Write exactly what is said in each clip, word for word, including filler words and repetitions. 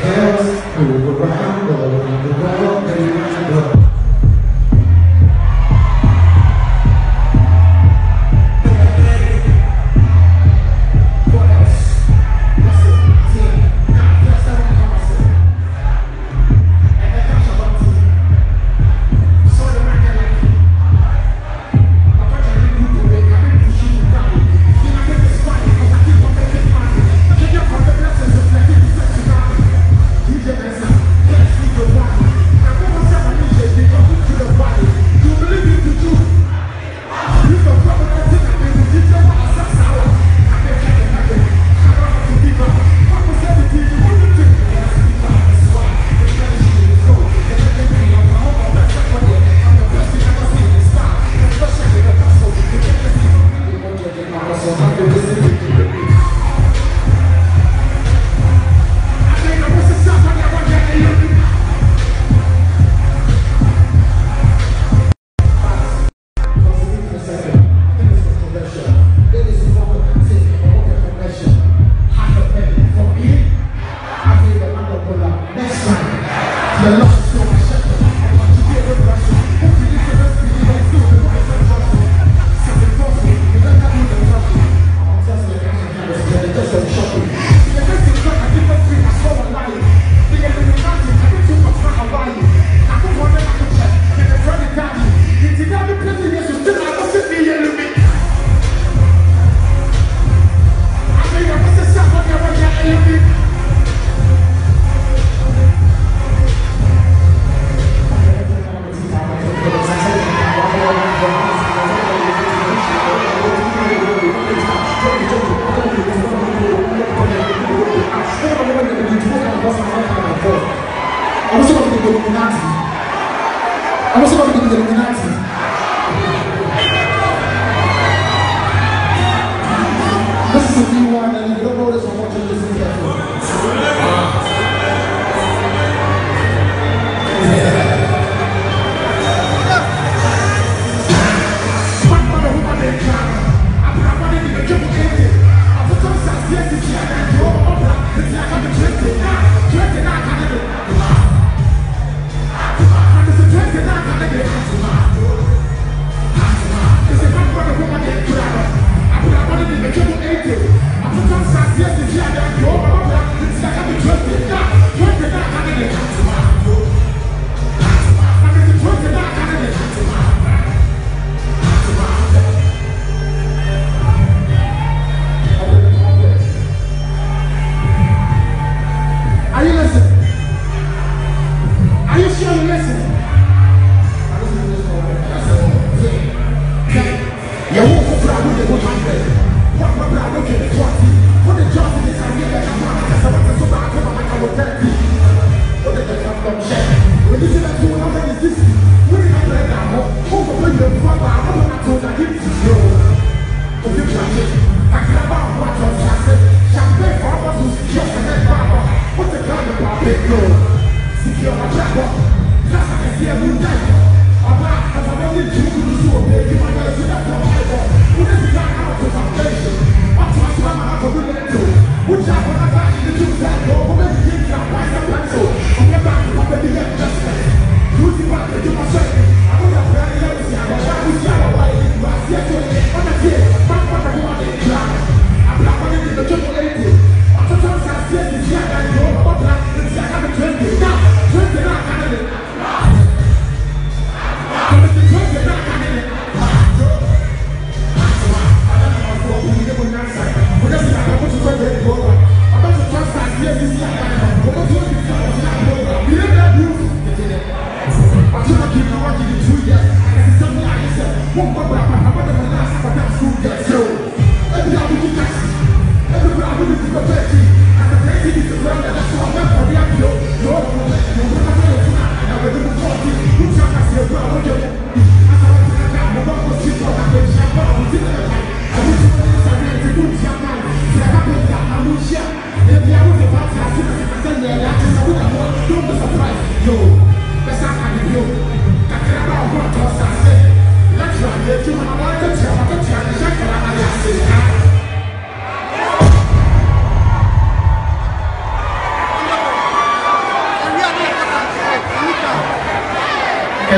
girls who around all around the world, they might go. I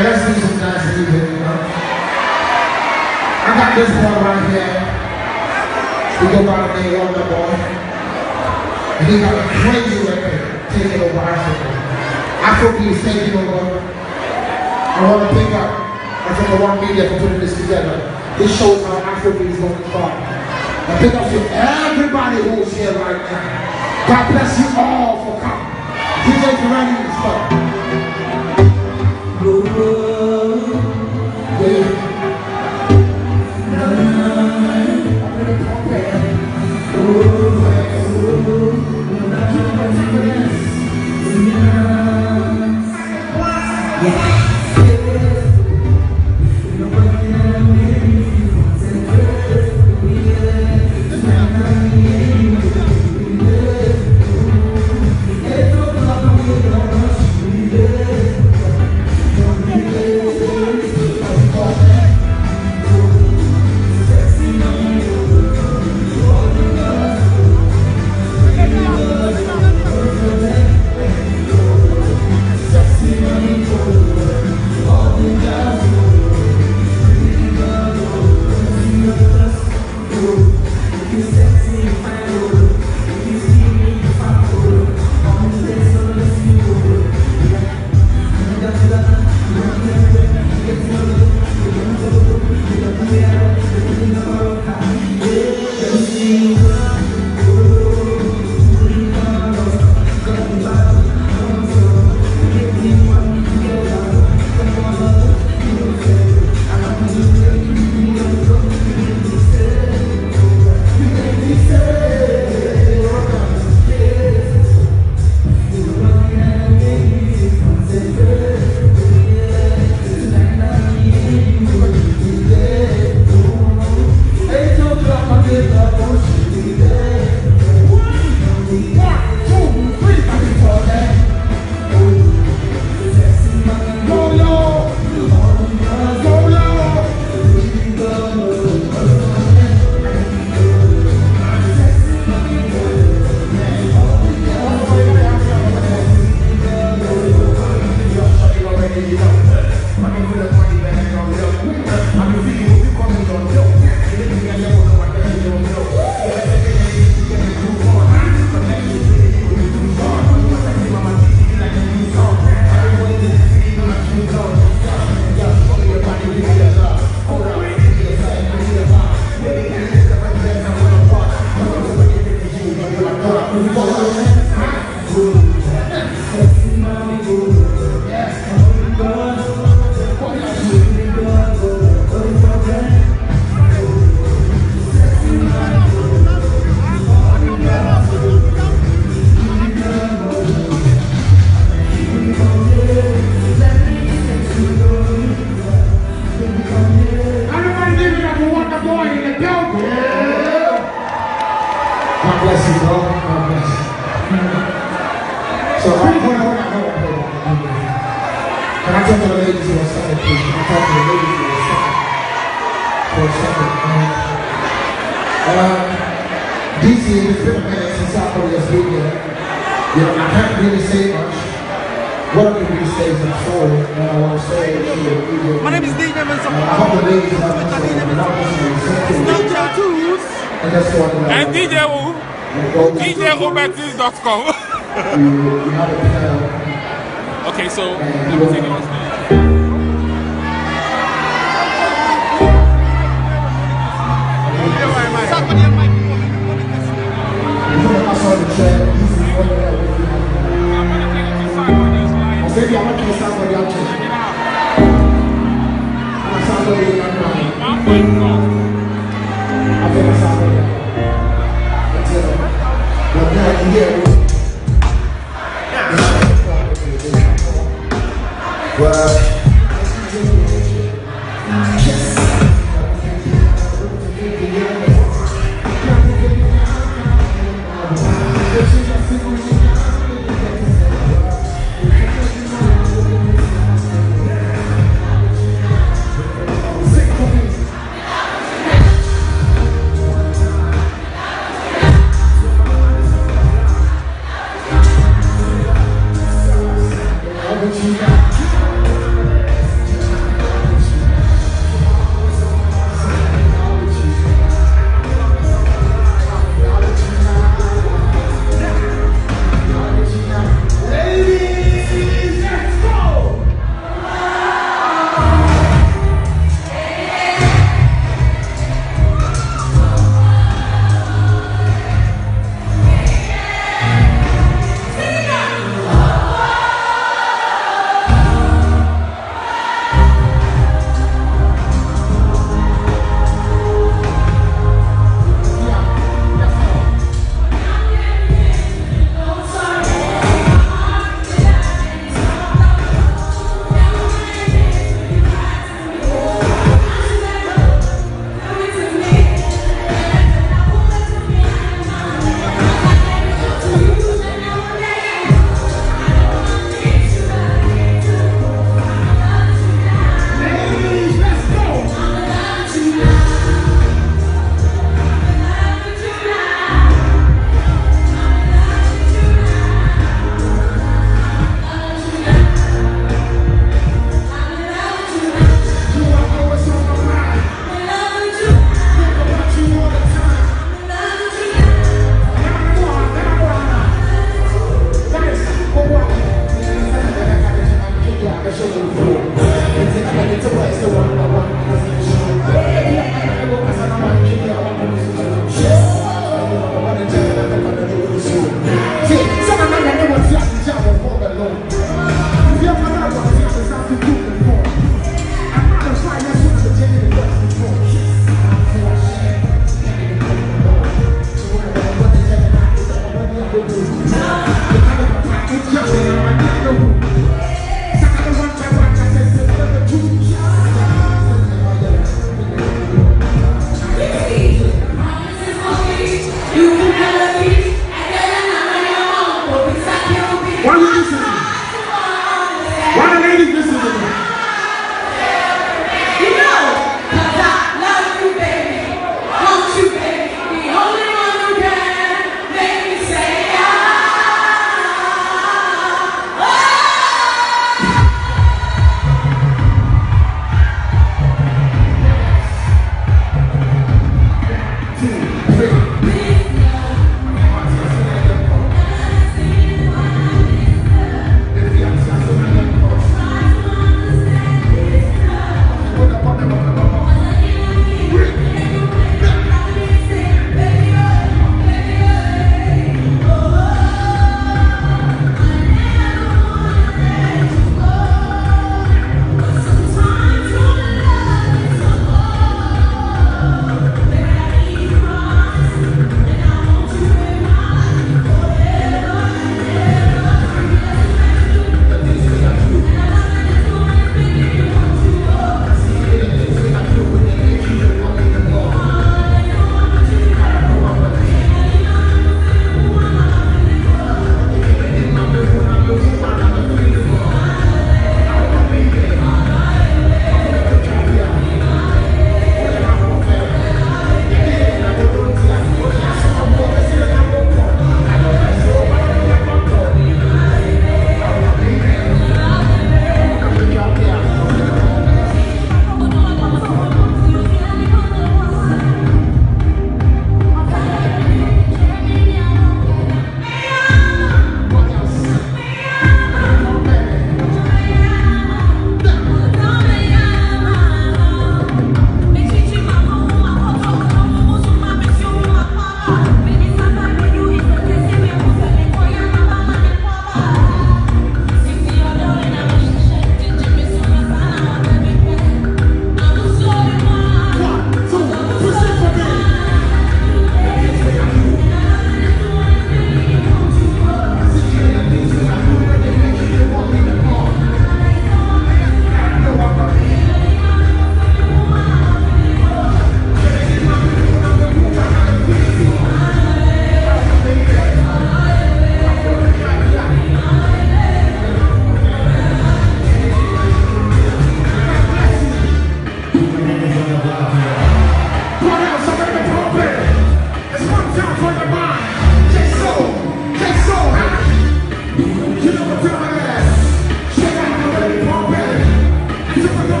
Okay, let's do some nice music, you know. I got this one right here. We go by the name Wonder Boy. And he got a crazy record, Taking Over Africa. Afro Beats taking over. I want to pick up. I think I want media for putting this together. This shows how Afro Beats is going to start. I pick up for everybody who's here right now. God bless you all for coming. D J Durant and stuff. What you got?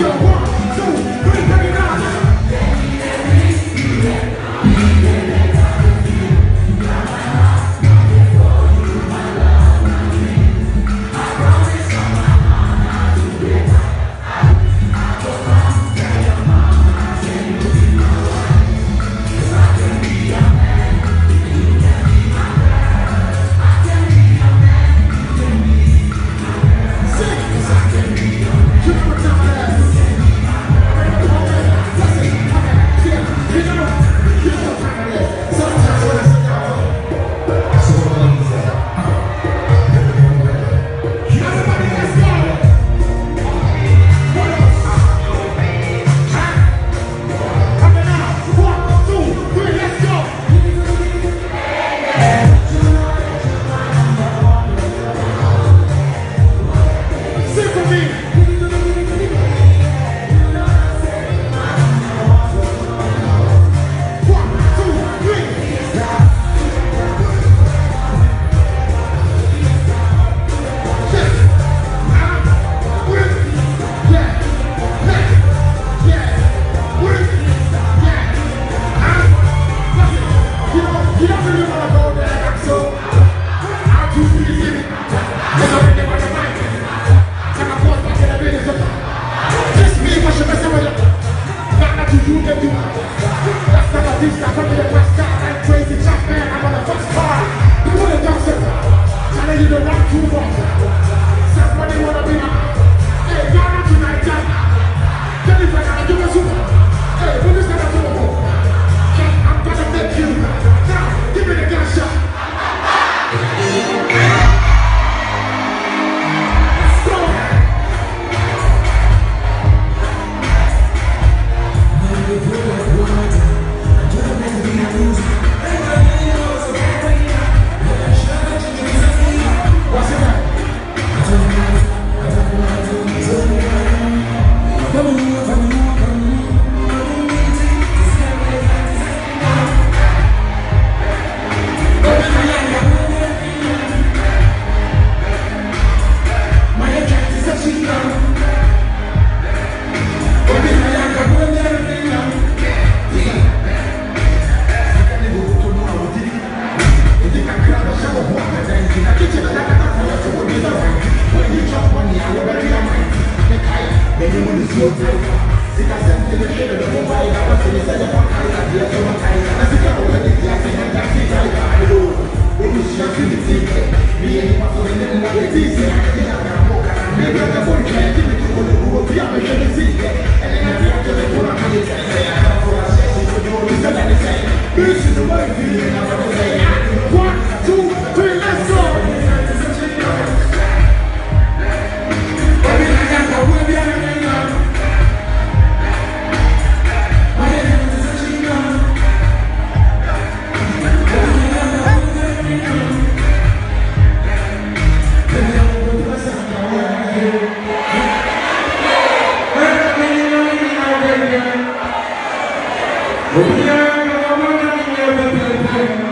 We are the one that we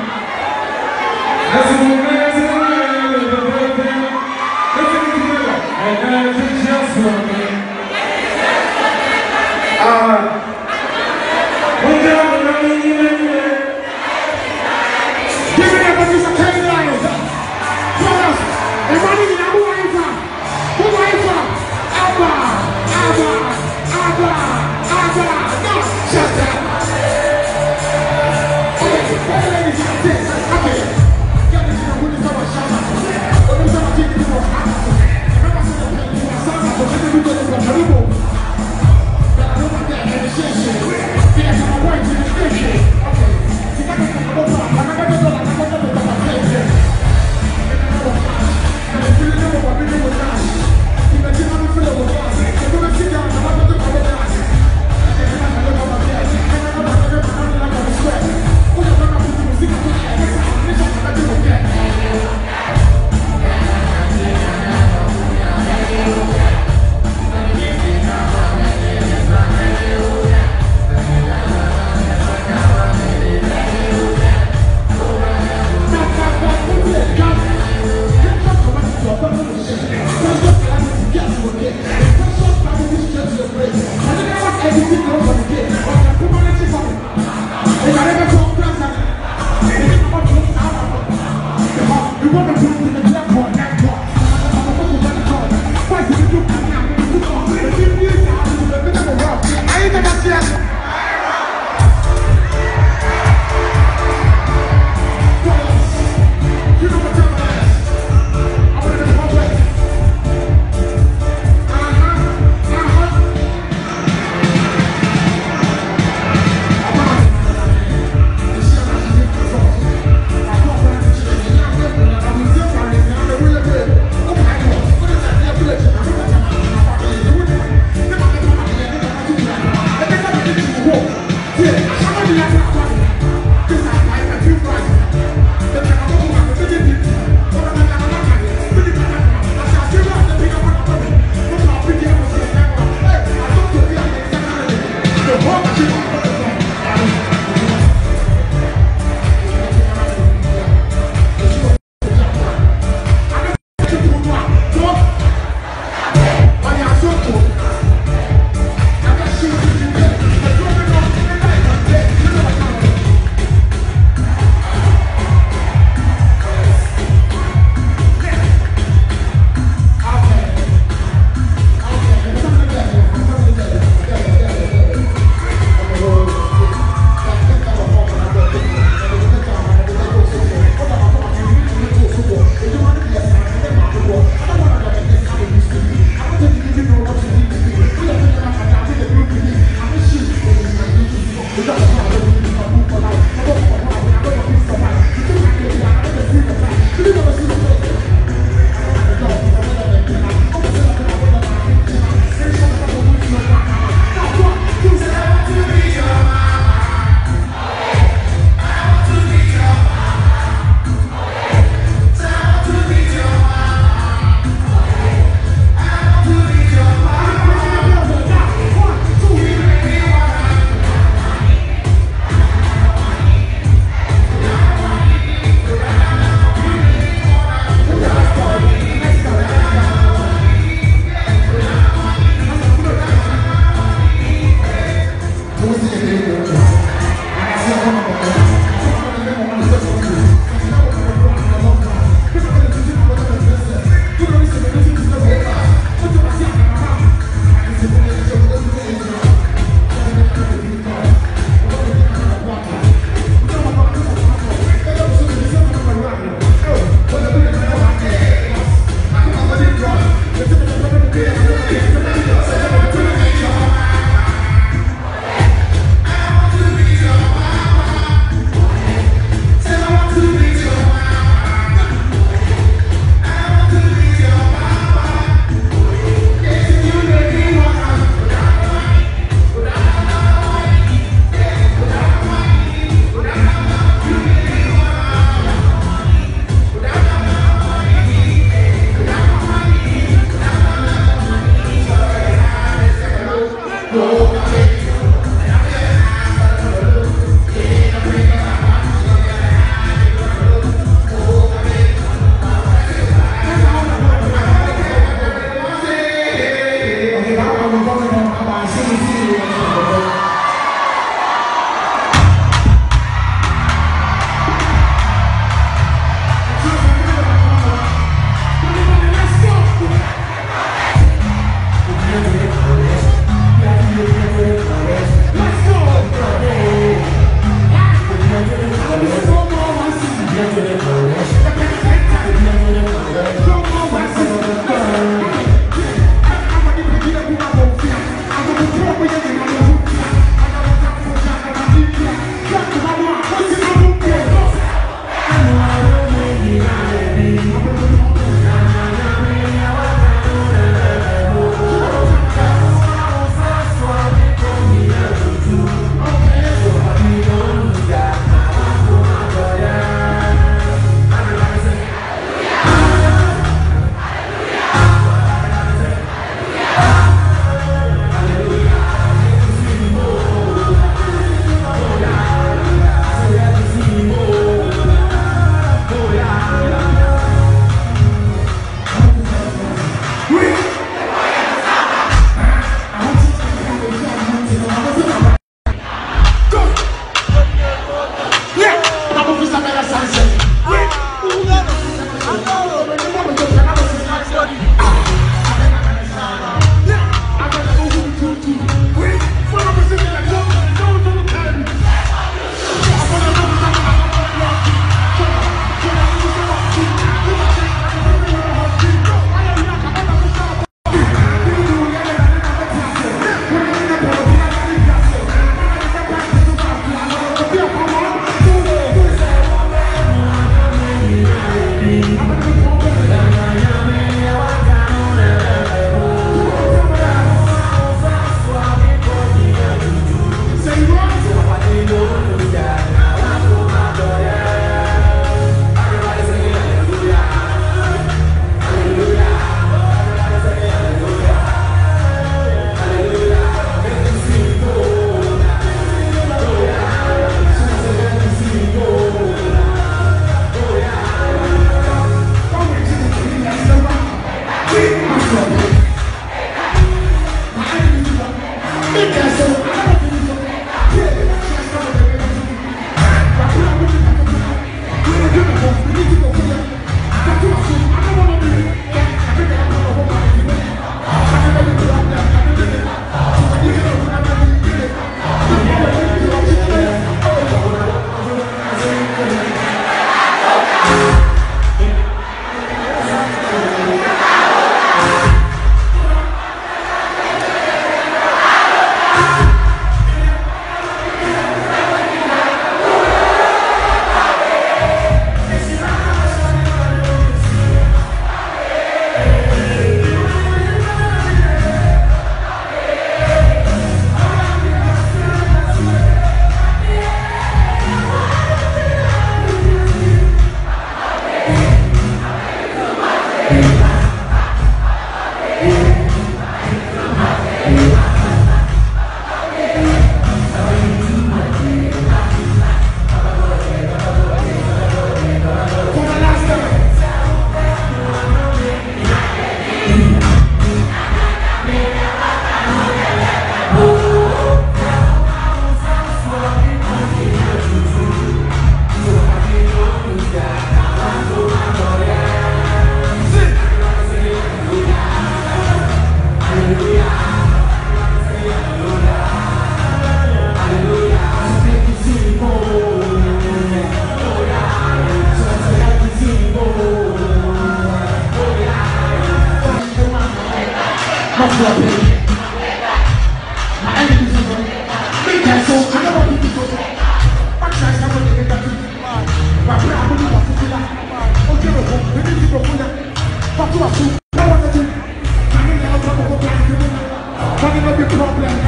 Problem.